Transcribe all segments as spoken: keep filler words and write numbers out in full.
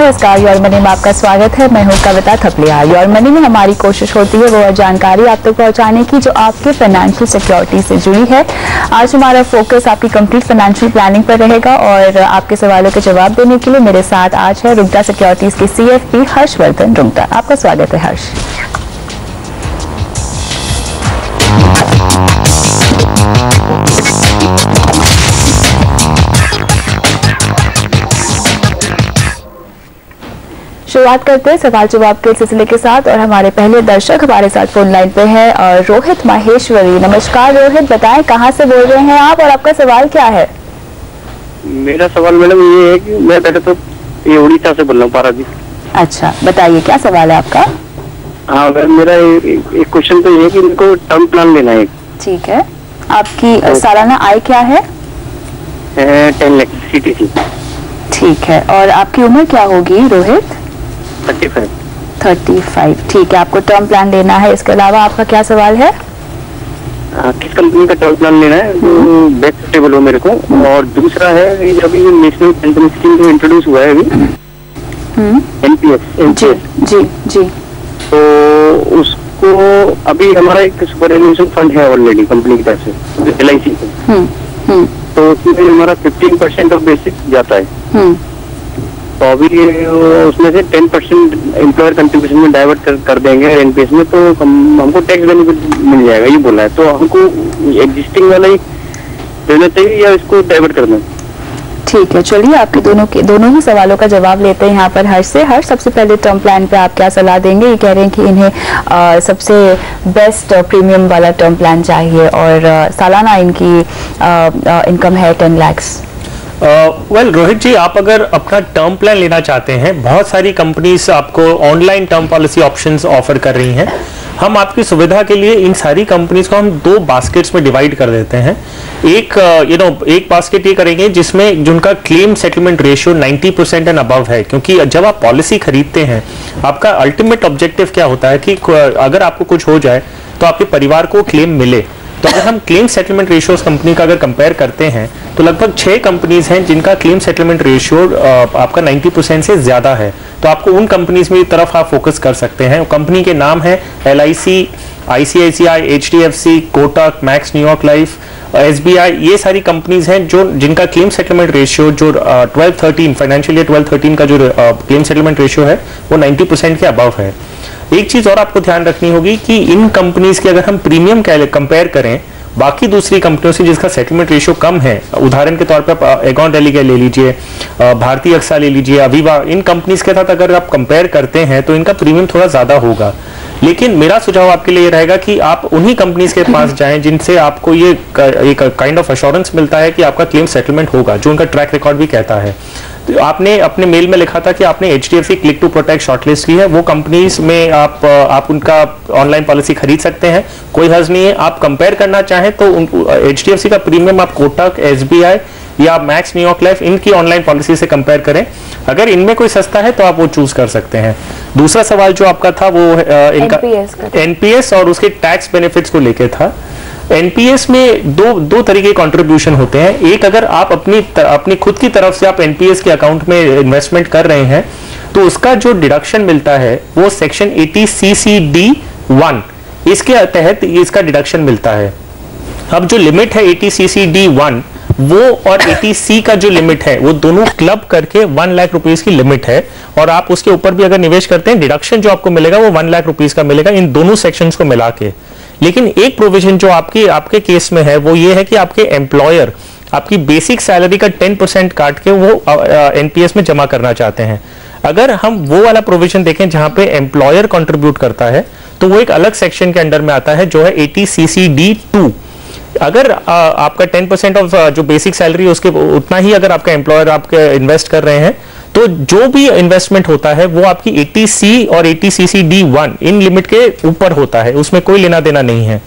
नमस्कार, your money में आपका स्वागत है। मैं हूँ कविता थपलेहा। योर मनी में हमारी कोशिश होती है वो जानकारी आप तक तो पहुँचाने की जो आपके फाइनेंशियल सिक्योरिटी से जुड़ी है। आज हमारा फोकस आपकी कंप्लीट फाइनेंशियल प्लानिंग पर रहेगा और आपके सवालों के जवाब देने के लिए मेरे साथ आज है रूंगटा सिक्योरिटीज के C F P Harshvardhan Rungta. आपका स्वागत है हर्ष। शुरुआत करते हैं सवाल जवाब के सिलसिले के साथ और हमारे पहले दर्शक हमारे साथ फोन लाइन पे हैं और रोहित माहेश्वरी। नमस्कार रोहित, बताएं कहाँ से बोल रहे हैं आप और आपका सवाल क्या है? मेरा सवाल मैडम ये है कि मैं पहले तो ये उड़ीसा से बोल रहा हूँ, पारादीप। अच्छा, बताइए क्या सवाल है आपका? हाँ, मेरा एक क्वेश्चन तो ये है कि इनको टर्म प्लान लेना है। ठीक है, आपकी सालाना आय क्या है? Ten lakhs C T C. ठीक है, और आपकी उम्र क्या होगी रोहित? Thirty five. ठीक है, आपको टर्म प्लान लेना है। इसके अलावा आपका क्या सवाल है? आ, किस कंपनी का टर्म प्लान लेना है जो बेस्ट सूटेबल हो मेरे को? और दूसरा है जब ये नेशनल पेंशन स्कीम जो इंट्रोड्यूस हुआ है अभी एन पी एस, जी जी, तो उसको अभी हमारा एक सुपर एनुएशन फंड है ऑलरेडी कंपनी की तरफ से एल आई सी का, तो उसमें हमारा फिफ्टीन परसेंट ऑफ बेसिक जाता है। तो अभी उसमें से टेन परसेंट एम्प्लॉयर कंट्रीब्यूशन में डाइवर्ट कर, कर देंगे एनपीएस में, तो हम, हमको टैक्स बेनिफिट मिल जाएगा, ये बोला है। तो हमको एग्जिस्टिंग वाला ही देना चाहिए या इसको डाइवर्ट करना? ठीक है, चलिए आपके दोनों के दोनों ही सवालों का जवाब लेते हैं यहाँ पर हर्ष से। हर्ष, सबसे पहले टर्म प्लान पे आप क्या सलाह देंगे? ये कह रहे हैं कि इन्हें आ, सबसे बेस्ट प्रीमियम वाला टर्म प्लान चाहिए और आ, सालाना इनकी आ, आ, इनकम है ten lakhs. Well uh, well, Rohit ji, आप अगर अपना टर्म प्लान लेना चाहते हैं, बहुत सारी कंपनीज आपको online term policy options offer कर रही हैं। हम आपकी सुविधा के लिए इन सारी कंपनीज को हम दो बास्केट्स में डिवाइड कर देते हैं। एक you uh, know you know, एक बास्केट ये करेंगे जिसमें जिनका claim settlement ratio ninety percent and above है, क्योंकि जब आप पॉलिसी खरीदते हैं आपका अल्टीमेट ऑब्जेक्टिव क्या होता है कि अगर आपको कुछ हो जाए तो आपके परिवार को क्लेम मिले। तो अगर हम क्लेम सेटलमेंट रेशियोज कंपनी का अगर कंपेयर करते हैं तो लगभग छह कंपनीज हैं जिनका क्लेम सेटलमेंट रेशियो आपका नाइंटी परसेंट से ज्यादा है। तो आपको उन कंपनीज में तरफ आप फोकस कर सकते हैं। कंपनी के नाम है L I C, I C I C I, H D F C, Kotak, Max, New York life, S B I. ये सारी कंपनीज हैं जो जिनका क्लेम सेटलमेंट रेशियो जो twelve thirteen financial year twelve thirteen का जो क्लेम सेटलमेंट रेशियो है वो नाइंटी परसेंट के अबव है। एक चीज और आपको ध्यान रखनी होगी कि इन कंपनीज के अगर हम प्रीमियम कंपेयर करें बाकी दूसरी कंपनियों से जिसका सेटलमेंट रेशियो कम है, उदाहरण के तौर पर आप एगॉन ले लीजिए, भारतीय अक्सा ले लीजिए, अविवा, इन कंपनीज के साथ अगर आप कंपेयर करते हैं तो इनका प्रीमियम थोड़ा ज्यादा होगा। लेकिन मेरा सुझाव आपके लिए रहेगा कि आप उन्हीं कंपनीज के पास जाएं जिनसे आपको ये एक काइंड ऑफ अश्योरेंस मिलता है कि आपका क्लेम सेटलमेंट होगा, जो उनका ट्रैक रिकॉर्ड भी कहता है। तो आपने अपने मेल में लिखा था कि आपने H D F C click to protect shortlist की है, वो कंपनीज में आप आप उनका ऑनलाइन पॉलिसी खरीद सकते हैं, कोई हर्ज नहीं है। आप कंपेयर करना चाहें तो एच डी एफ सी का प्रीमियम आप कोटक, एस बी आई या मैक्स, न्यूयॉर्क लाइफ, इनकी ऑनलाइन पॉलिसी से कंपेयर करें। अगर इनमें कोई सस्ता है तो आप वो चूज कर सकते हैं। दूसरा सवाल जो आपका था वो इनका एन पी एस और उसके टैक्स बेनिफिट्स को लेकर था। एन पी एस में दो दो तरीके कंट्रीब्यूशन होते हैं। एक, अगर आप अपनी तर, अपनी खुद की तरफ से आप एन पी एस के अकाउंट में इन्वेस्टमेंट कर रहे हैं तो उसका जो डिडक्शन मिलता है वो section eighty C C D one इसके तहत इसका डिडक्शन मिलता है। अब जो लिमिट है eighty C C D one वो और एटी सी का जो लिमिट है वो दोनों क्लब करके वन लाख रुपीस की लिमिट है, और आप उसके ऊपर भी अगर निवेश करते हैं डिडक्शन जो आपको मिलेगा वो वन लाख रुपीस का मिलेगा इन दोनों सेक्शंस को मिला के। लेकिन एक प्रोविजन जो आपकी आपके केस में है वो ये है कि आपके एम्प्लॉयर आपकी बेसिक सैलरी का टेन परसेंट काट के वो एनपीएस में जमा करना चाहते हैं। अगर हम वो वाला प्रोविजन देखें जहां पे एम्प्लॉयर कंट्रीब्यूट करता है तो वो एक अलग सेक्शन के अंडर में आता है जो है eighty C C D two. अगर आ, आपका टेन परसेंट ऑफ जो बेसिक सैलरी उसके उतना ही अगर आपका एम्प्लॉयर आपके इन्वेस्ट कर रहे हैं तो जो भी इन्वेस्टमेंट होता है वो आपकी एटी सी और eighty C C D one इन लिमिट के ऊपर होता है, उसमें कोई लेना देना नहीं है।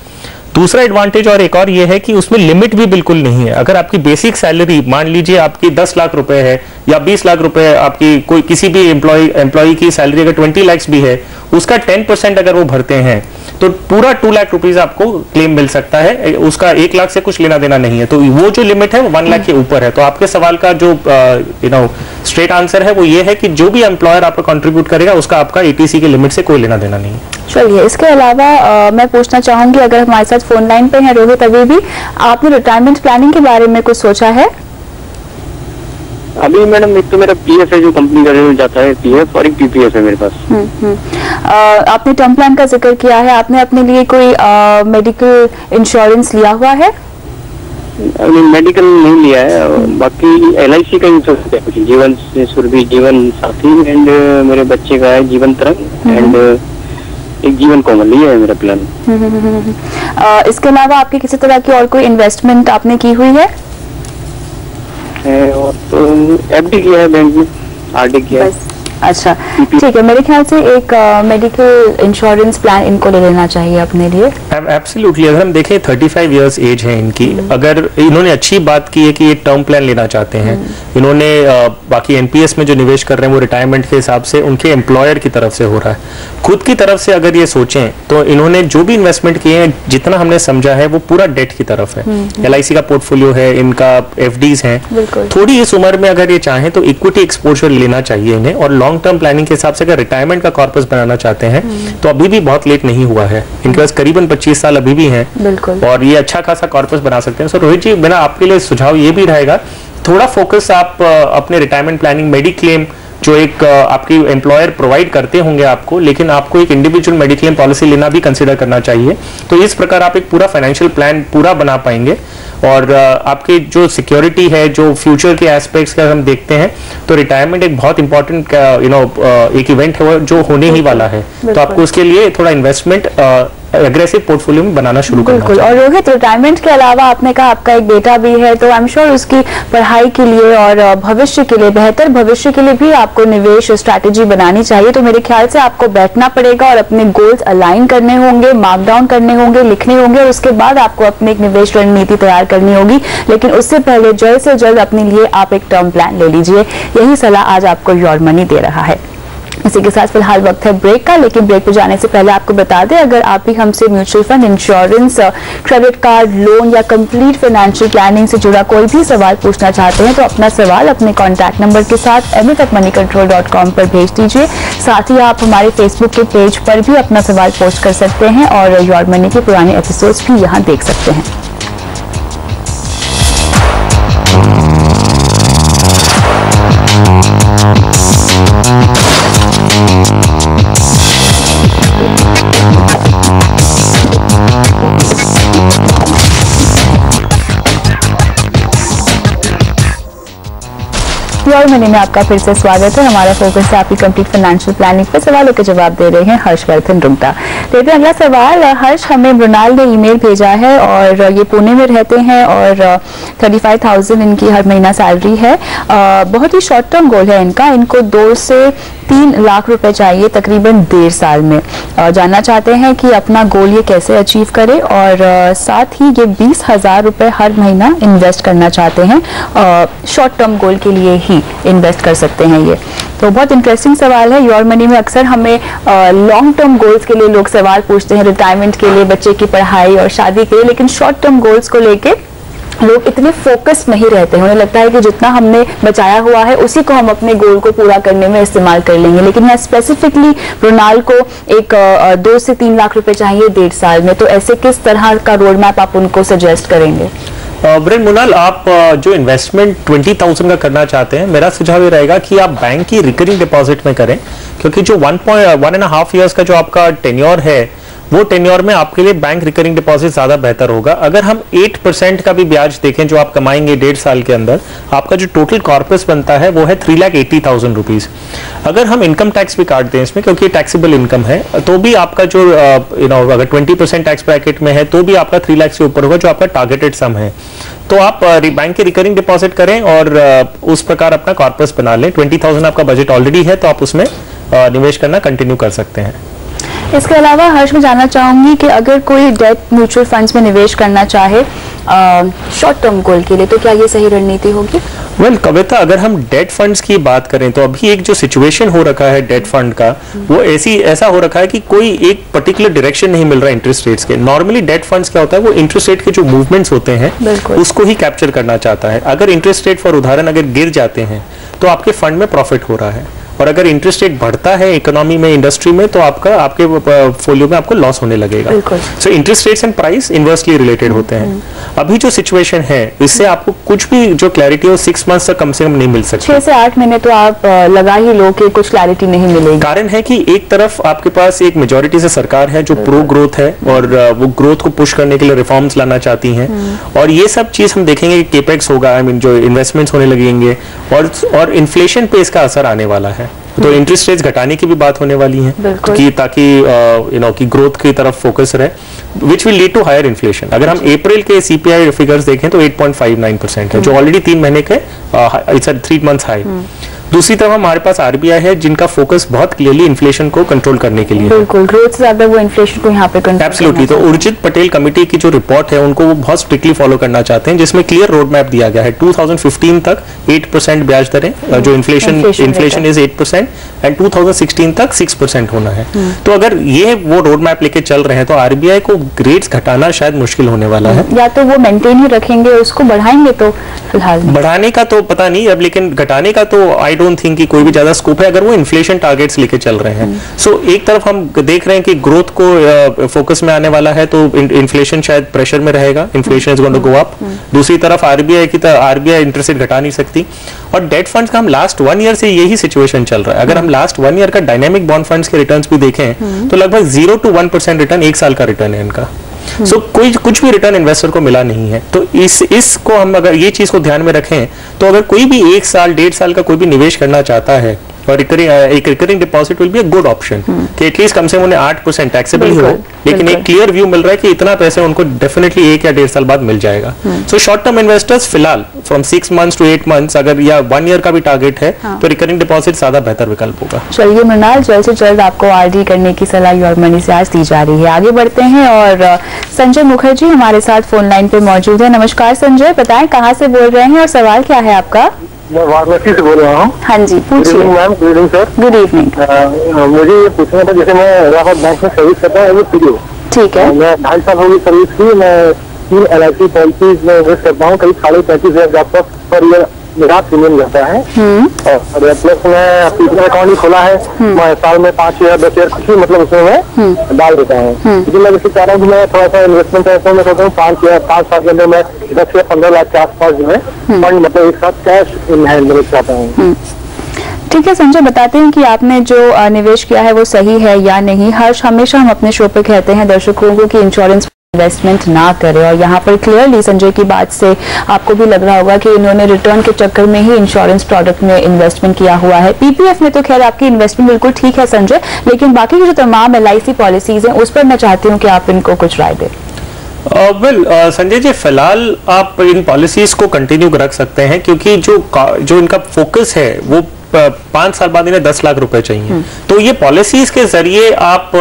दूसरा एडवांटेज और एक और ये है कि उसमें लिमिट भी बिल्कुल नहीं है। अगर आपकी बेसिक सैलरी मान लीजिए आपकी दस लाख रुपए है या बीस लाख रुपए है, आपकी कोई किसी भी एम्प्लॉय एम्प्लॉय की सैलरी अगर बीस लाख भी है, उसका दस परसेंट अगर वो भरते हैं तो पूरा दो लाख रुपीज आपको क्लेम मिल सकता है, उसका एक लाख से कुछ लेना देना नहीं है। तो वो जो लिमिट है वो वन लाख के ऊपर है। तो आपके सवाल का जो यू नो स्ट्रेट आंसर है वो ये है कि जो भी एम्प्लॉयर आपको कंट्रीब्यूट करेगा उसका आपका एटीसी के लिमिट से कोई लेना देना नहीं है। चलिए, इसके अलावा आ, मैं पूछना चाहूंगी, अगर हमारे साथ फोन लाइन पे है रोहित अभी भी, आपने रिटायरमेंट प्लानिंग के बारे में कुछ सोचा है? अभी मैडम एक तो मेरा पीएफ है जो कंपनी करने में जाता है, पीएफ और एक पीपीएफ है मेरे पास। हम्म हम्म आपने टर्म प्लान का जिक्र किया है, आपने अपने लिए कोई आ, मेडिकल इंश्योरेंस लिया हुआ है? अभी मेडिकल नहीं लिया है, बाकी एलआईसी का इंश्योरेंस है कुछ, जीवन सुरभि, जीवन साथी एंड मेरे बच्चे का है जीवन तरंग एंड एक जीवन कोमल है मेरा प्लान। आ, इसके अलावा आपकी किसी तरह की और कोई इन्वेस्टमेंट आपने की हुई है? और तो एफडी किया है बैंक में, आरडी किया है। अच्छा, ठीक है, मेरे ख्याल से एक मेडिकल इंश्योरेंस प्लान इनको ले लेना चाहिए अपने लिए। एब्सोल्युटली, अगर हम देखें पैंतीस इयर्स एज है इनकी, अगर इन्होंने अच्छी बात की है कि ये टर्म प्लान लेना चाहते हैं, इन्होंने बाकी एनपीएस में जो निवेश कर रहे हैं वो रिटायरमेंट के हिसाब से उनके एम्प्लॉयर की तरफ से हो रहा है। खुद की तरफ से अगर ये सोचें तो इन्होंने जो भी इन्वेस्टमेंट किए हैं जितना हमने समझा है वो पूरा डेट की तरफ है, एल आई सी का पोर्टफोलियो है, इनका एफडीज है। थोड़ी इस उम्र में अगर ये चाहें तो इक्विटी एक्सपोजर लेना चाहिए इन्हें, और लॉन्ग टर्म प्लानिंग के हिसाब से अगर रिटायरमेंट का कॉर्पस बनाना चाहते हैं तो अभी भी बहुत लेट नहीं हुआ है, इनके पास करीबन पच्चीस साल अभी भी हैं और ये अच्छा खासा कॉर्पस बना सकते हैं। सो रोहित जी, मेरा आपके लिए सुझाव ये भी रहेगा, थोड़ा फोकस आप अपने रिटायरमेंट प्लानिंग, मेडिक्लेम जो एक आपकी एम्प्लॉयर प्रोवाइड करते होंगे आपको, लेकिन आपको एक इंडिविजुअल मेडिक्लेम पॉलिसी लेना भी कंसिडर करना चाहिए। तो इस प्रकार आप एक पूरा फाइनेंशियल प्लान पूरा बना पाएंगे और आपकी जो सिक्योरिटी है, जो फ्यूचर के एस्पेक्ट्स का हम देखते हैं तो रिटायरमेंट एक बहुत इंपॉर्टेंट यू नो एक इवेंट है जो होने ही वाला है। तो आपको उसके लिए थोड़ा इन्वेस्टमेंट एग्रेसिव पोर्टफोलियो में बनाना शुरू करना चाहिए। और रोहित, रिटायरमेंट के अलावा आपने कहा आपका एक बेटा भी है, तो आई एम श्योर उसकी पढ़ाई के लिए और भविष्य के लिए, बेहतर भविष्य के लिए भी आपको निवेश स्ट्रैटेजी बनानी चाहिए। तो मेरे ख्याल से आपको बैठना पड़ेगा और अपने गोल्स अलाइन करने होंगे, मार्क डाउन करने होंगे, लिखने होंगे और उसके बाद आपको अपनी एक निवेश रणनीति तैयार करनी होगी। लेकिन उससे पहले जल्द से जल्द अपने लिए आप एक टर्म प्लान ले लीजिए, यही सलाह आज आपको योर मनी दे रहा है। इसी के साथ फिलहाल वक्त है ब्रेक का, लेकिन ब्रेक पे जाने से पहले आपको बता दें, अगर आप भी हमसे mutual fund, insurance, credit card, loan या कंप्लीट फाइनेंशियल प्लानिंग से जुड़ा कोई भी सवाल पूछना चाहते हैं तो अपना सवाल अपने कॉन्टैक्ट नंबर के साथ M A at money control dot com पर भेज दीजिए। साथ ही आप हमारे फेसबुक के पेज पर भी अपना सवाल पोस्ट कर सकते हैं और योर मनी के पुराने एपिसोड्स भी यहाँ देख सकते हैं। योर मनी में आपका फिर से स्वागत है। हमारा फोकस है आपकी कंप्लीट फाइनेंशियल प्लानिंग पर, सवालों के जवाब दे रहे हैं हर्षवर्धन रूंगटा। लेते हैं अगला सवाल। हर्ष, हमें मृणाल ने ईमेल भेजा है और ये पुणे में रहते हैं और पैंतीस हज़ार इनकी हर महीना सैलरी है। बहुत ही शॉर्ट टर्म गोल है इनका, इनको दो से तीन लाख रुपए चाहिए तकरीबन डेढ़ साल में। जानना चाहते हैं कि अपना गोल ये कैसे अचीव करें और साथ ही ये बीस हजार रुपए हर महीना इन्वेस्ट करना चाहते हैं, शॉर्ट टर्म गोल के लिए ही इन्वेस्ट कर सकते हैं ये। तो बहुत इंटरेस्टिंग सवाल है। योर मनी में अक्सर हमें लॉन्ग टर्म गोल्स के लिए लोग सवाल पूछते हैं, रिटायरमेंट के लिए, बच्चे की पढ़ाई और शादी के लिए, लेकिन शॉर्ट टर्म गोल्स को लेकर लोग इतने फोकस नहीं रहते हैं। उन्हें लगता है कि जितना हमने बचाया हुआ है उसी को हम अपने गोल को पूरा करने में इस्तेमाल कर लेंगे। लेकिन मैं स्पेसिफिकली मृणाल को एक दो से तीन लाख रुपए चाहिए डेढ़ साल में, तो ऐसे किस तरह का रोड मैप आप उनको सजेस्ट करेंगे? ब्रेन मुनाल, आप जो इन्वेस्टमेंट बीस हज़ार का करना चाहते हैं, मेरा सुझाव ये रहेगा कि आप बैंक की रिकरिंग डिपॉजिट में करें, क्योंकि जो one point one and half years का जो आपका टेन्योर है वो टेन्योर में आपके लिए बैंक रिकरिंग डिपॉजिट ज्यादा बेहतर होगा। अगर हम आठ परसेंट का भी ब्याज देखें जो आप कमाएंगे डेढ़ साल के अंदर, आपका जो टोटल कॉर्पस बनता है वो है three lakh eighty thousand rupees. अगर हम इनकम टैक्स भी काटते हैं इसमें, क्योंकि टैक्सेबल इनकम है, तो भी आपका जो यू नो अगर ट्वेंटी परसेंट टैक्स ब्रैकेट में है तो भी आपका थ्री लाख से ऊपर होगा जो आपका टारगेटेड सम है। तो आप बैंक के रिकरिंग डिपॉजिट करें और उस प्रकार अपना कॉर्पस बना लें। ट्वेंटी थाउजेंड आपका बजट ऑलरेडी है तो आप उसमें निवेश करना कंटिन्यू कर सकते हैं। इसके अलावा हर्ष मैं जानना चाहूँगी कि अगर कोई डेट म्यूचुअल फंड्स में निवेश करना चाहे शॉर्ट टर्म गोल के लिए तो क्या ये सही रणनीति होगी? वेल कविता, अगर हम डेट फंड्स की बात करें तो अभी एक जो सिचुएशन हो रखा है डेट फंड का वो ऐसी ऐसा हो रखा है कि कोई एक पर्टिकुलर डायरेक्शन नहीं मिल रहा है इंटरेस्ट रेट्स के। नॉर्मली डेट फंड्स क्या होता है वो इंटरेस्ट रेट के जो मूवमेंट्स होते हैं उसको ही कैप्चर करना चाहता है। अगर इंटरेस्ट रेट फॉर उदाहरण अगर गिर जाते हैं तो आपके फंड में प्रॉफिट हो रहा है, और अगर इंटरेस्ट रेट बढ़ता है इकोनॉमी में इंडस्ट्री में तो आपका आपके पोर्टफोलियो में आपको लॉस होने लगेगा। So interest rates and price inversely related होते हैं। अभी जो सिचुएशन है इससे आपको कुछ भी जो क्लैरिटी हो सिक्स मंथ्स तक कम से कम नहीं मिल सकती। छह से आठ महीने तो आप लगा ही लो कि कुछ क्लैरिटी नहीं मिलेगी। कारण है कि एक तरफ आपके पास एक मेजोरिटी से सरकार है जो प्रो ग्रोथ है और वो ग्रोथ को पुश करने के लिए रिफॉर्म्स लाना चाहती है, और ये सब चीज हम देखेंगे केपेक्स होगा, आई मीन जो इन्वेस्टमेंट्स होने लगेंगे और और इन्फ्लेशन पे इसका असर आने वाला है। तो इंटरेस्ट रेट घटाने की भी बात होने वाली है कि ताकि यू नो कि ग्रोथ की तरफ फोकस रहे, which will lead to higher inflation. अगर हम अप्रैल के सीपीआई फिगर्स देखें तो eight point five nine percent है जो ऑलरेडी तीन महीने के it's a three months high. दूसरी तरफ हमारे पास आरबीआई है जिनका फोकस बहुत क्लियरली इन्फ्लेशन को कंट्रोल करने के लिए बिल्कुल ग्रोथ ज्यादा वो इन्फ्लेशन को यहाँ पे कंट्रोल एब्सोल्युटली। तो उर्जित पटेल कमेटी की जो रिपोर्ट है उनको वो बहुत स्ट्रिक्टली फॉलो करना चाहते हैं जिसमें क्लियर रोड मैप दिया गया है टू थाउजेंड फिफ्टीन तक एट परसेंट ब्याज दरें जो inflation inflation is eight percent and two thousand sixteen तक सिक्स परसेंट होना है। तो अगर ये वो रोड मैप लेके चल रहे हैं तो आरबीआई को रेट्स घटाना शायद मुश्किल होने वाला है, या तो वो मेंटेन ही रखेंगे उसको बढ़ाएंगे तो फिलहाल बढ़ाने का तो पता नहीं अब, लेकिन घटाने का तो आई डोंट थिंक कि कोई भी ज्यादा स्कोप है अगर वो इन्फ्लेशन टारगेट्स लेके चल रहे हैं। सो so, एक तरफ हम देख रहे हैं कि ग्रोथ को फोकस में आने वाला है तो इन्फ्लेशन शायद प्रेशर में रहेगा, inflation is going to go up. दूसरी तरफ आरबीआई की तरफ आरबीआई इंटरेस्ट रेट घटा नहीं सकती, और डेट फंड्स का हम लास्ट वन ईयर से यही सिचुएशन चल रहा है। अगर हम लास्ट वन ईयर का डायनेमिक बॉन्ड फंड्स के रिटर्न्स भी देखें तो लगभग zero to one percent return एक साल का रिटर्न है इनका। सो so, कोई कुछ भी रिटर्न इन्वेस्टर को मिला नहीं है। तो इस इसको हम अगर ये चीज को ध्यान में रखें तो अगर कोई भी एक साल डेढ़ साल का कोई भी निवेश करना चाहता है और रिकरिंग एक recurring deposit will be a good option कि एटलीस्ट कम से उन्हें आठ परसेंट टैक्सेबल हो, लेकिन एक क्लियर व्यू मिल रहा है कि इतना पैसे उनको डेफिनेटली एक या डेढ़ साल बाद मिल जाएगा। सो शॉर्ट टर्म इन्वेस्टर्स फिलहाल from six months to eight months अगर या वन ईयर का भी टारगेट है हाँ। तो रिकरिंग डिपॉजिट ज्यादा बेहतर विकल्प होगा। चलिए मृणाल, जल्द से जल्द आपको आरडी करने की सलाह योर मनी से आज दी जा रही है। आगे बढ़ते हैं और संजय मुखर्जी हमारे साथ फोन लाइन पे मौजूद है। नमस्कार संजय, बताएं कहाँ से बोल रहे हैं और सवाल क्या है आपका? मैं वाराणसी से बोल रहा हूँ। हाँ जी पूछिए। Good evening ma'am. Good evening sir. Good evening. मुझे ये पूछना था, जैसे मैं हैदराबाद बैंक में सर्विस करता हूँ, ठीक है, मैं ढाई साल होगी सर्विस की, मैं तीन एल आई सी पॉलिसीज में इन्वेस्ट करता हूँ, करीब साढ़े पैंतीस हजार का पर ईयर मेरा प्रीमियम रहता है, और प्लस मैं अपना अकाउंट ही खोला है, मैं साल में पाँच हजार दस हजार कुछ भी मतलब उसमें मैं डाल देता हूँ। क्योंकि मैं जैसे चाह रहा हूँ कि मैं थोड़ा सा इन्वेस्टमेंट करता हूँ, सोचता हूँ पाँच या पाँच साल के अंदर मैं दस या पंद्रह लाख के आसपास जो है फंड मतलब एक साथ कैश इन हैंड में चाहता हूँ। ठीक है संजय, बताते हैं कि आपने जो निवेश किया है वो सही है या नहीं। हर्ष, हमेशा हम अपने शो पे कहते हैं दर्शकों को कि इंश्योरेंस इन्वेस्टमेंट ना करें, और यहाँ पर क्लियरली संजय की बात से आपको भी लग रहा होगा कि इन्होंने रिटर्न के चक्कर में ही इंश्योरेंस प्रोडक्ट में इन्वेस्टमेंट किया हुआ है। पीपीएफ में तो खैर आपकी इन्वेस्टमेंट बिल्कुल ठीक है संजय, लेकिन बाकी की जो तमाम एल आई सी पॉलिसीज हैं उस पर मैं चाहती हूँ कि आप इनको कुछ राय दें। वेल संजय जी, फिलहाल आप इन पॉलिसीज को कंटिन्यू रख सकते हैं क्योंकि जो जो इनका फोकस है वो पांच साल बाद इन्हें दस लाख रुपए चाहिए, तो ये पॉलिसीज के जरिए आप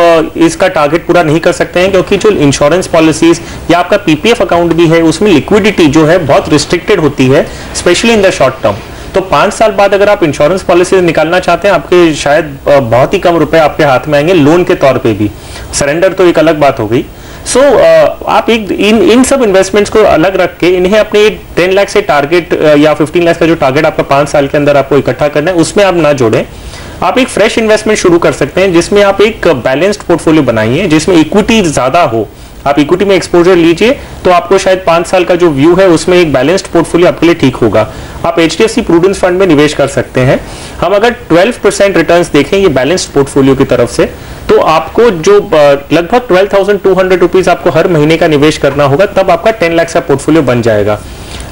इसका टारगेट पूरा नहीं कर सकते हैं क्योंकि जो इंश्योरेंस पॉलिसीज या आपका पीपीएफ अकाउंट भी है उसमें लिक्विडिटी जो है बहुत रिस्ट्रिक्टेड होती है, specially in the short term. तो पांच साल बाद अगर आप इंश्योरेंस पॉलिसी निकालना चाहते हैं आपके शायद बहुत ही कम रुपए आपके हाथ में आएंगे, लोन के तौर पर भी, सरेंडर तो एक अलग बात हो गई। सो so, uh, आप एक इन इन सब इन्वेस्टमेंट्स को अलग रख के इन्हें अपने टेन लाख से टारगेट uh, या फिफ्टीन लाख का जो टारगेट आपका पांच साल के अंदर आपको इकट्ठा करना है उसमें आप ना जोड़ें। आप एक फ्रेश इन्वेस्टमेंट शुरू कर सकते हैं जिसमें आप एक बैलेंस्ड पोर्टफोलियो बनाइए जिसमें इक्विटी ज्यादा हो, आप इक्विटी में एक्सपोजर लीजिए तो आपको शायद पांच साल का जो व्यू है उसमें एक बैलेंस्ड पोर्टफोलियो आपके लिए ठीक होगा। आप एचडीएफसी प्रूडेंशियल फंड में निवेश कर सकते हैं। हम अगर ट्वेल्व परसेंट रिटर्न्स देखें ये बैलेंस्ड पोर्टफोलियो की तरफ से तो आपको जो लगभग twelve thousand two hundred rupees आपको हर महीने का निवेश करना होगा तब आपका टेन लाख का पोर्टफोलियो बन जाएगा।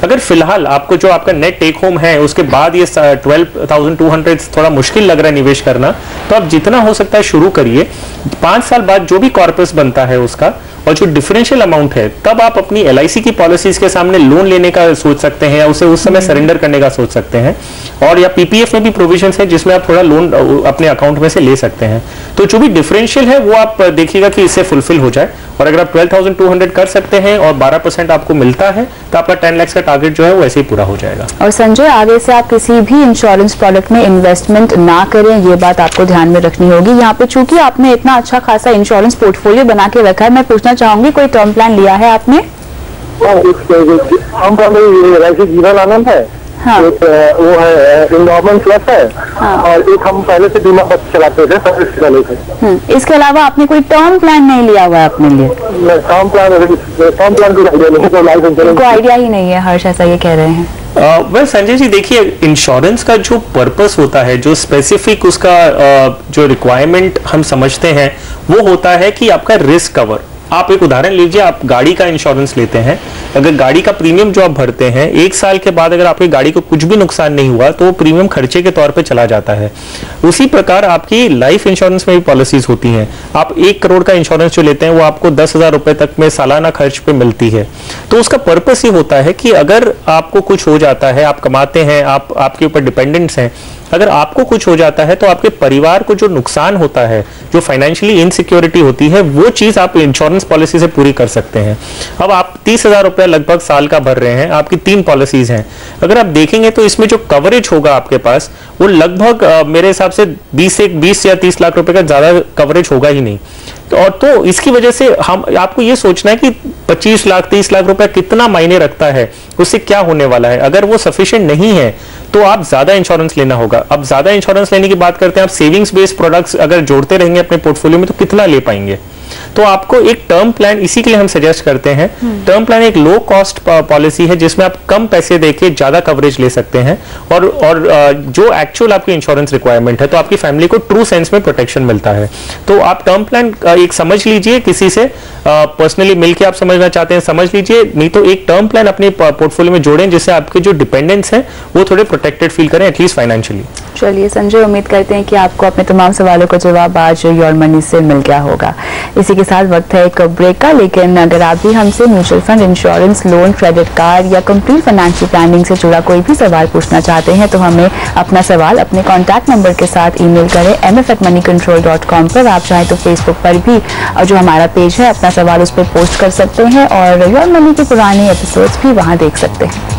अगर फिलहाल आपको जो आपका नेट टेक होम है उसके बाद ये बारह हज़ार दो सौ थोड़ा मुश्किल लग रहा है निवेश करना, तो आप जितना हो सकता है शुरू करिए। पांच साल बाद जो भी कॉर्पस बनता है उसका और जो डिफरेंशियल अमाउंट है तब आप अपनी एलआईसी की पॉलिसीज के सामने लोन लेने का सोच सकते हैं या उसे उस समय सरेंडर करने का सोच सकते हैं। और या पीपीएफ में भी प्रोविजंस है जिसमें आप थोड़ा लोन अपने अकाउंट में से ले सकते हैं। तो जो भी डिफरेंशियल है वो आप देखिएगा कि इससे फुलफिल हो जाए। और अगर आप बारह हज़ार दो सौ कर सकते हैं और बारह परसेंट आपको मिलता है तो आपका दस लाख का टारगेट जो है वो ऐसे ही पूरा हो जाएगा। और संजय, आगे से आप किसी भी इंश्योरेंस प्रोडक्ट में इन्वेस्टमेंट ना करें, ये बात आपको ध्यान में रखनी होगी। यहाँ पे चूंकि आपने इतना अच्छा खासा इंश्योरेंस पोर्टफोलियो बना के रखा है, मैं पूछना चाहूंगी कोई टर्म प्लान लिया है आपने? जीवन आनंद है, हाँ। एक वो है इंडोमेंट प्लस है, हाँ। और एक हम पहले से बीमा पत्र चलाते थे सर्विस वाले से। इसके अलावा आपने कोई टर्म प्लान नहीं लिया हुआ है अपने लिए? टर्म प्लान टर्म प्लान कोई आइडिया नहीं है, लाइफ इंश्योरेंस आइडिया ही नहीं है। हर्ष ऐसा ये कह रहे हैं। वह संजय जी देखिए, इंश्योरेंस का जो पर्पस होता है, जो स्पेसिफिक उसका uh, जो रिक्वायरमेंट हम समझते हैं वो होता है कि आपका रिस्क कवर। आप एक उदाहरण लीजिए, आप गाड़ी का इंश्योरेंस लेते हैं, अगर गाड़ी का प्रीमियम जो आप भरते हैं एक साल के बाद अगर आपकी गाड़ी को कुछ भी नुकसान नहीं हुआ तो वो प्रीमियम खर्चे के तौर पे चला जाता है। उसी प्रकार आपकी लाइफ इंश्योरेंस में भी पॉलिसीज होती हैं। आप एक करोड़ का इंश्योरेंस जो लेते हैं वो आपको दस हजार रुपए तक में सालाना खर्च पे मिलती है। तो उसका पर्पस ये होता है कि अगर आपको कुछ हो जाता है, आप कमाते हैं, आप आपके ऊपर डिपेंडेंट्स हैं, अगर आपको कुछ हो जाता है तो आपके परिवार को जो नुकसान होता है, जो फाइनेंशियली इनसिक्योरिटी होती है, वो चीज आप इंश्योरेंस पॉलिसी से पूरी कर सकते हैं। अब आप तीस हजार रुपया लगभग साल का भर रहे हैं, आपकी तीन पॉलिसीज हैं। अगर आप देखेंगे तो इसमें जो कवरेज होगा आपके पास वो लगभग मेरे हिसाब से बीस से बीस या तीस लाख रुपए का ज्यादा कवरेज होगा ही नहीं। और तो इसकी वजह से हम आपको ये सोचना है कि पच्चीस लाख तीस लाख रुपया कितना मायने रखता है, उससे क्या होने वाला है। अगर वो सफिशिएंट नहीं है तो आप ज्यादा इंश्योरेंस लेना होगा। अब ज्यादा इंश्योरेंस लेने की बात करते हैं, आप सेविंग्स बेस्ड प्रोडक्ट्स अगर जोड़ते रहेंगे अपने पोर्टफोलियो में तो कितना ले पाएंगे। तो आपको एक टर्म प्लान, इसी के लिए हम सजेस्ट करते हैं, टर्म प्लान एक लो कॉस्ट पॉलिसी है जिसमें आप कम पैसे देके ज्यादा कवरेज ले सकते हैं और और जो एक्चुअल आपकी इंश्योरेंस रिक्वायरमेंट है तो आपकी फैमिली को ट्रू सेंस में प्रोटेक्शन मिलता है। तो आप टर्म प्लान एक समझ लीजिए, किसी से पर्सनली मिलकर आप समझना चाहते हैं समझ लीजिए, नहीं तो एक टर्म प्लान अपने पोर्टफोलियो में जोड़ें जिससे आपके जो डिपेंडेंट्स हैं वो थोड़े प्रोटेक्टेड फील करें एटलीस्ट फाइनेंशियली। चलिए संजय, उम्मीद करते हैं कि आपको अपने तमाम सवालों का जवाब आज योर मनी से मिल गया होगा। इसी के साथ वक्त है एक ब्रेक का, लेकिन अगर आप भी हमसे mutual fund, insurance, loan, credit card या कंप्लीट फाइनेंशियल प्लानिंग से जुड़ा कोई भी सवाल पूछना चाहते हैं तो हमें अपना सवाल अपने कॉन्टैक्ट नंबर के साथ ईमेल करें M F at money control dot com पर। आप चाहें तो फेसबुक पर भी जो हमारा पेज है अपना सवाल उस पर पोस्ट कर सकते हैं और योर मनी के पुराने एपिसोड्स भी वहाँ देख सकते हैं।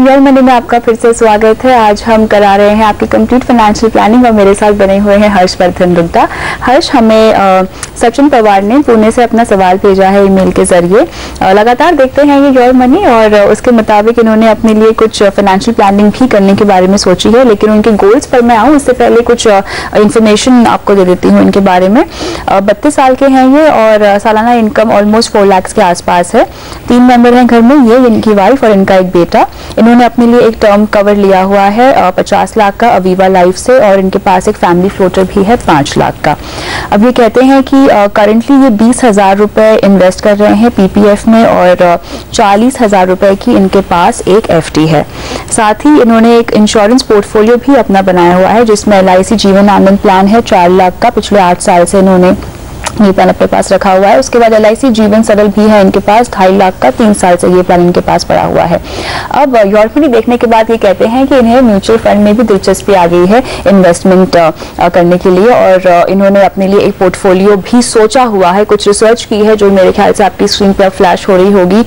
योर मनी में आपका फिर से स्वागत है। आज हम करा रहे हैं आपकी कंप्लीट फाइनेंशियल प्लानिंग और मेरे साथ बने हुए हैं हर्षवर्धन रूंगटा। हर्ष, हमें आ, सचिन पवार ने पुणे से अपना सवाल भेजा है ईमेल के जरिए। आ, लगातार देखते हैं ये योर मनी और उसके मुताबिक इन्होंने अपने लिए कुछ फाइनेंशियल प्लानिंग भी करने के बारे में सोची है, लेकिन उनके गोल्स पर मैं आऊँ उससे पहले कुछ इन्फॉर्मेशन आपको दे देती हूँ इनके बारे में। बत्तीस साल के हैं ये और सालाना इनकम ऑलमोस्ट फोर लैक्स के आसपास है। तीन मेम्बर हैं घर में, ये, इनकी वाइफ और इनका एक बेटा। उन्होंने अपने लिए एक टर्म कवर लिया हुआ है पचास लाख का अविवा लाइफ से और इनके पास एक फैमिली फ्लोटर भी है पाँच लाख का। अब ये कहते हैं कि करंटली ये बीस हजार रुपए इन्वेस्ट कर रहे हैं पीपीएफ में और चालीस हजार रुपए की इनके पास एक एफडी है। साथ ही इन्होंने एक इंश्योरेंस पोर्टफोलियो भी अपना बनाया हुआ है जिसमें एलआईसी जीवन आनंद प्लान है चार लाख का, पिछले आठ साल से इन्होंने ये प्लान अपने पास रखा हुआ है। उसके बाद एलआईसी जीवन सरल भी है इनके पास ढाई लाख का, तीन साल से ये प्लान इनके पास पड़ा हुआ है। अब योर मनी देखने के बाद ये कहते हैं कि इन्हें म्यूचुअल फंड में भी दिलचस्पी आ गई है इन्वेस्टमेंट करने के लिए और इन्होंने अपने लिए एक पोर्टफोलियो भी सोचा हुआ है। कुछ रिसर्च की है जो मेरे ख्याल से आपकी स्क्रीन पर फ्लैश हो रही होगी।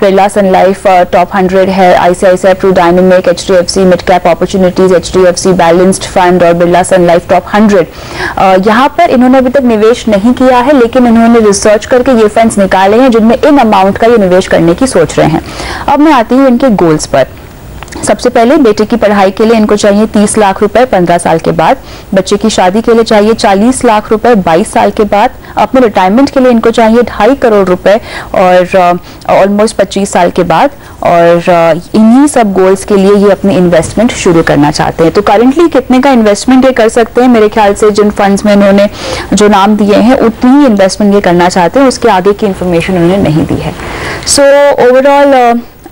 Birla Sun Life top hundred है, ICICI Prudential, HDFC mid cap opportunities, HDFC balanced fund और Birla Sun Life top hundred. यहाँ पर इन्होंने अभी तक निवेश नहीं किया है, लेकिन इन्होंने रिसर्च करके ये फंड्स निकाले हैं जिनमें इन अमाउंट का ये निवेश करने की सोच रहे हैं। अब मैं आती हूँ इनके गोल्स पर। सबसे पहले बेटे की पढ़ाई के लिए इनको चाहिए तीस लाख रुपए पंद्रह साल के बाद, बच्चे की शादी के लिए चाहिए चालीस लाख रुपए बाईस साल के बाद, अपने रिटायरमेंट के लिए इनको चाहिए ढाई करोड़ रुपए और ऑलमोस्ट पच्चीस साल के बाद, और इन्हीं सब गोल्स के लिए ये अपनी इन्वेस्टमेंट शुरू करना चाहते हैं। तो करेंटली कितने का इन्वेस्टमेंट ये कर सकते हैं, मेरे ख्याल से जिन फंड्स में इन्होंने जो नाम दिए हैं उतनी ही इन्वेस्टमेंट ये करना चाहते हैं, उसके आगे की इन्फॉर्मेशन उन्होंने नहीं दी है। सो so, ओवरऑल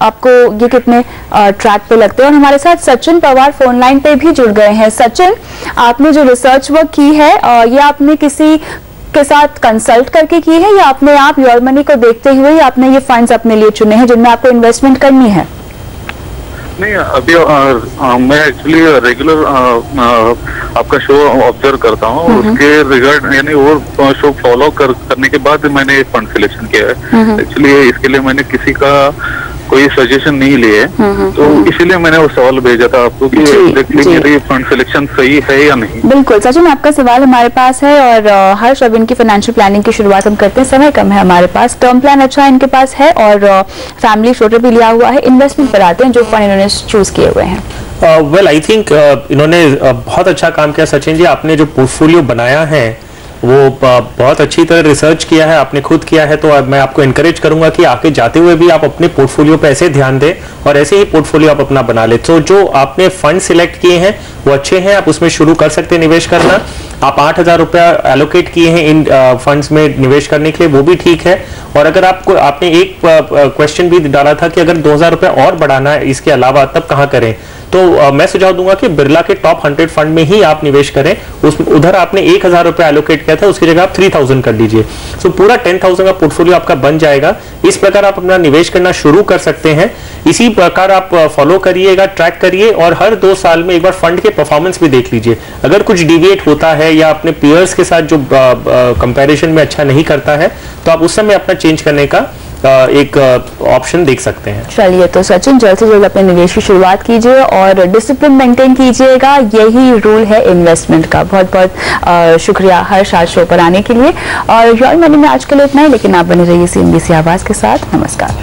आपको ये कितने ट्रैक पे लगते हैं। और हमारे साथ सचिन पवार फोन लाइन पे भी जुड़ गए हैं। सचिन, आपने जो रिसर्च वर्क की है ये आपने किसी के साथ कंसल्ट करके की है या आपने आप योर मनी को देखते हुए आपने ये फंड्स अपने लिए चुने हैं जिनमें आपको इन्वेस्टमेंट करनी है? नहीं, अभी आ, आ, मैं एक्चुअली रेगुलर आपका शो ऑब्जर्व करता हूँ, उसके रिगार्ड यानी वो शो फॉलो कर, करने के बाद मैंने फंड सिलेक्शन किया है। एक्चुअली इसके लिए मैंने किसी का कोई सजेशन नहीं लिए, तो इसीलिए मैंने वो सवाल भेजा था आपको कि एग्जैक्टली फंड सिलेक्शन सही है या नहीं। बिल्कुल सचिन, आपका सवाल हमारे पास है और हर्ष अब इनकी फाइनेंशियल प्लानिंग की शुरुआत हम करते हैं। समय कम है हमारे पास, टर्म प्लान अच्छा इनके पास है और फैमिली फ्लोटर भी लिया हुआ है। इन्वेस्टमेंट पर आते हैं जो फंड इन्होंने चूज किए हुए हैं। वेल आई थिंक इन्होंने uh, बहुत अच्छा काम किया सचिन जी, आपने जो पोर्टफोलियो बनाया है वो बहुत अच्छी तरह रिसर्च किया है, आपने खुद किया है। तो मैं आपको इनकरेज करूंगा कि आगे जाते हुए भी आप अपने पोर्टफोलियो पे ऐसे ध्यान दें और ऐसे ही पोर्टफोलियो आप अपना बना ले। तो जो आपने फंड सिलेक्ट किए हैं वो अच्छे हैं, आप उसमें शुरू कर सकते हैं निवेश करना। आप आठ हजार रुपया एलोकेट किए हैं इन फंड्स में निवेश करने के लिए, वो भी ठीक है। और अगर आपको आपने एक क्वेश्चन भी डाला था कि अगर दो हजार रुपया और बढ़ाना है इसके अलावा तब कहाँ करें, तो आ, मैं सुझाव दूंगा कि बिरला के टॉप हंड्रेड फंड में ही आप निवेश करें। उस उधर आपने एक हजार रुपया एलोकेट किया था, उसकी जगह आप थ्री थाउजेंड कर दीजिए। सो पूरा टेन थाउजेंड का पोर्टफोलियो आपका बन जाएगा। इस प्रकार आप अपना निवेश करना शुरू कर सकते हैं। इसी प्रकार आप फॉलो करिएगा, ट्रैक करिए और हर दो साल में एक बार फंड के परफॉर्मेंस भी देख लीजिए। अगर कुछ डिविएट होता है या अपने पीयर्स के साथ जो कंपैरिजन में अच्छा नहीं करता है तो आप उस समय अपना चेंज करने का एक ऑप्शन देख सकते हैं। चलिए, तो सचिन जल्द से जल्द अपने निवेश की शुरुआत कीजिए और डिसिप्लिन मेंटेन कीजिएगा, यही रूल है इन्वेस्टमेंट का। बहुत बहुत शुक्रिया हर्ष आज शो पर आने के लिए। और योर मनी में आज के लिए इतना ही, लेकिन आप बने रहिए सीएनबीसी आवाज के साथ। नमस्कार।